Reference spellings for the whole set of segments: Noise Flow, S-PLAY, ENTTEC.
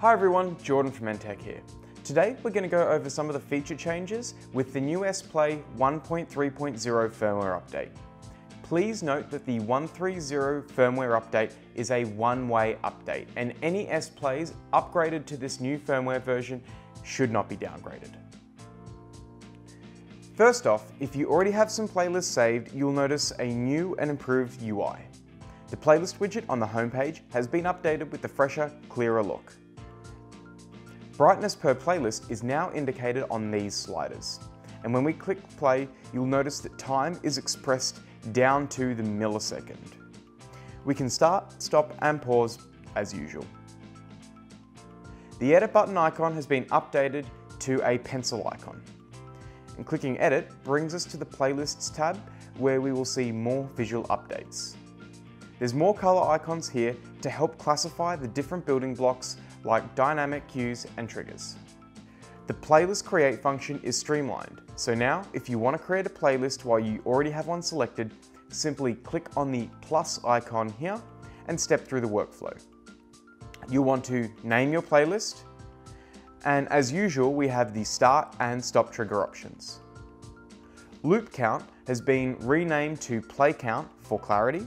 Hi everyone, Jordan from ENTTEC here. Today we're going to go over some of the feature changes with the new S-PLAY 1.3.0 firmware update. Please note that the 1.3.0 firmware update is a one-way update, and any S-PLAYs upgraded to this new firmware version should not be downgraded. First off, if you already have some playlists saved, you'll notice a new and improved UI. The playlist widget on the homepage has been updated with the fresher, clearer look. Brightness per playlist is now indicated on these sliders. And when we click play, you'll notice that time is expressed down to the millisecond. We can start, stop and pause as usual. The edit button icon has been updated to a pencil icon. And clicking edit brings us to the playlists tab where we will see more visual updates. There's more color icons here to help classify the different building blocks like dynamic cues and triggers. The playlist create function is streamlined, so now if you want to create a playlist while you already have one selected, simply click on the plus icon here and step through the workflow. You'll want to name your playlist, and as usual we have the start and stop trigger options. Loop count has been renamed to play count for clarity.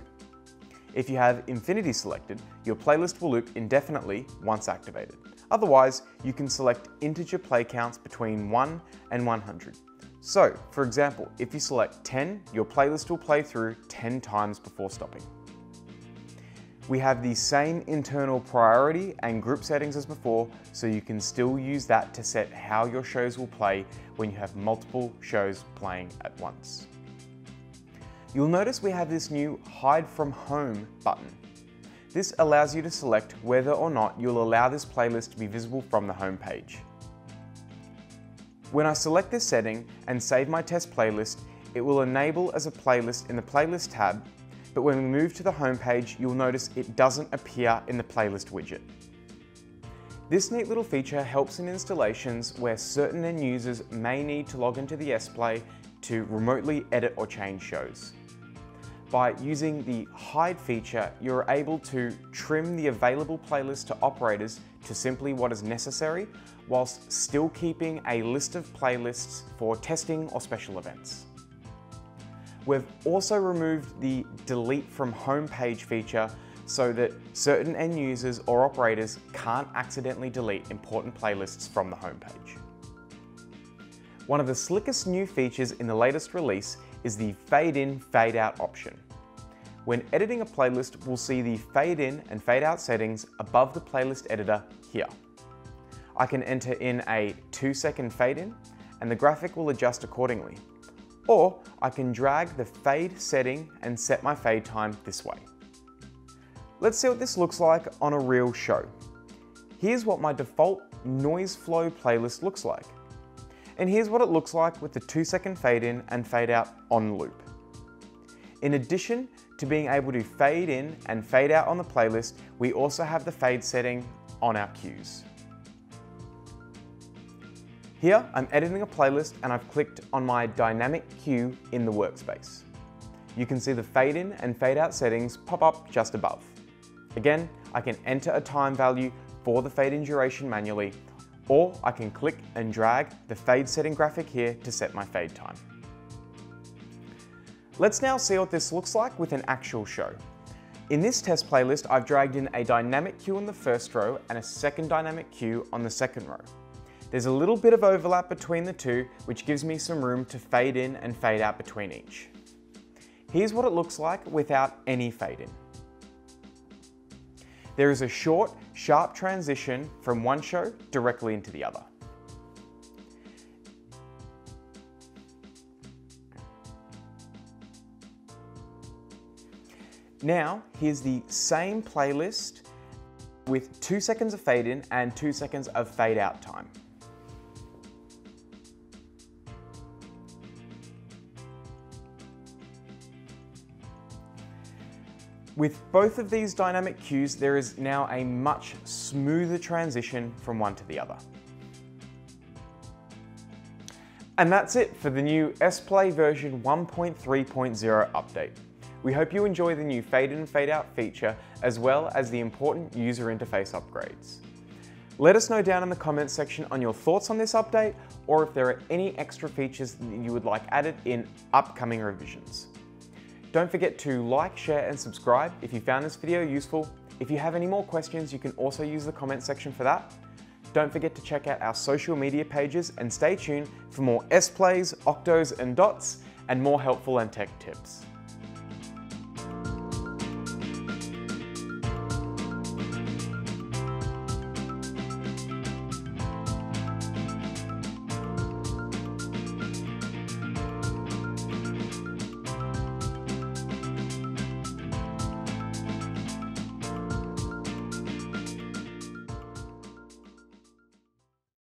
If you have infinity selected, your playlist will loop indefinitely once activated. Otherwise, you can select integer play counts between 1 and 100. So, for example, if you select 10, your playlist will play through 10 times before stopping. We have the same internal priority and group settings as before, so you can still use that to set how your shows will play when you have multiple shows playing at once. You'll notice we have this new Hide From Home button. This allows you to select whether or not you'll allow this playlist to be visible from the home page. When I select this setting and save my test playlist, it will enable as a playlist in the playlist tab, but when we move to the home page, you'll notice it doesn't appear in the playlist widget. This neat little feature helps in installations where certain end users may need to log into the S-PLAY to remotely edit or change shows. By using the hide feature, you're able to trim the available playlist to operators to simply what is necessary, whilst still keeping a list of playlists for testing or special events. We've also removed the delete from home page feature so that certain end users or operators can't accidentally delete important playlists from the home page. One of the slickest new features in the latest release is the fade in, fade out option. When editing a playlist, we'll see the fade in and fade out settings above the playlist editor here. I can enter in a 2-second fade in and the graphic will adjust accordingly. Or I can drag the fade setting and set my fade time this way. Let's see what this looks like on a real show. Here's what my default Noise Flow playlist looks like. And here's what it looks like with the 2-second fade in and fade out on loop. In addition to being able to fade in and fade out on the playlist, we also have the fade setting on our cues. Here I'm editing a playlist and I've clicked on my dynamic cue in the workspace. You can see the fade in and fade out settings pop up just above. Again, I can enter a time value for the fade in duration manually, or I can click and drag the fade setting graphic here to set my fade time. Let's now see what this looks like with an actual show. In this test playlist, I've dragged in a dynamic cue on the first row and a second dynamic cue on the second row. There's a little bit of overlap between the two, which gives me some room to fade in and fade out between each. Here's what it looks like without any fade in. There is a short, sharp transition from one show directly into the other. Now, here's the same playlist with 2 seconds of fade in and 2 seconds of fade out time. With both of these dynamic cues, there is now a much smoother transition from one to the other. And that's it for the new S-PLAY version 1.3.0 update. We hope you enjoy the new fade in and fade out feature, as well as the important user interface upgrades. Let us know down in the comments section on your thoughts on this update, or if there are any extra features that you would like added in upcoming revisions. Don't forget to like, share, and subscribe if you found this video useful. If you have any more questions, you can also use the comment section for that. Don't forget to check out our social media pages and stay tuned for more S-Plays, Octos, and Dots, and more helpful ENTTEC tips.